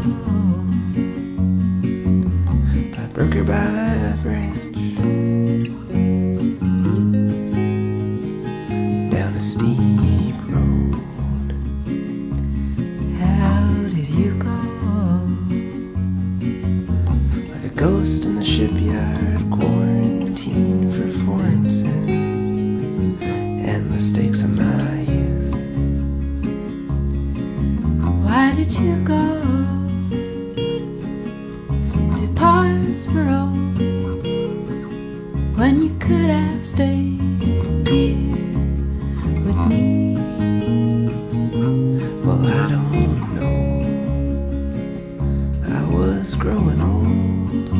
By Brooker, by Branch, down a steep road. How did you go? Like a ghost in the shipyard, quarantined for foreign sins and mistakes of my youth. Why did you go to Parsboro when you could have stayed here with me? Well, I don't know. I was growing old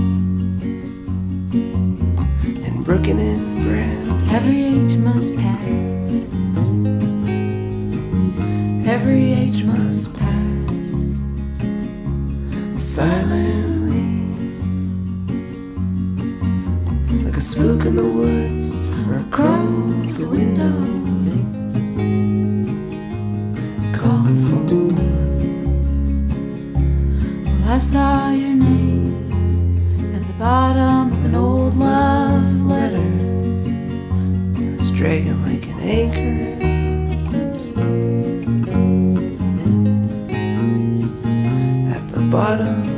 and broken in breath. Every age must pass. Every age must pass silently. Like a spook in the woods, or a crow at the window, calling for me. Well, I saw your name at the bottom of an old love letter. It was dragging like an anchor at the bottom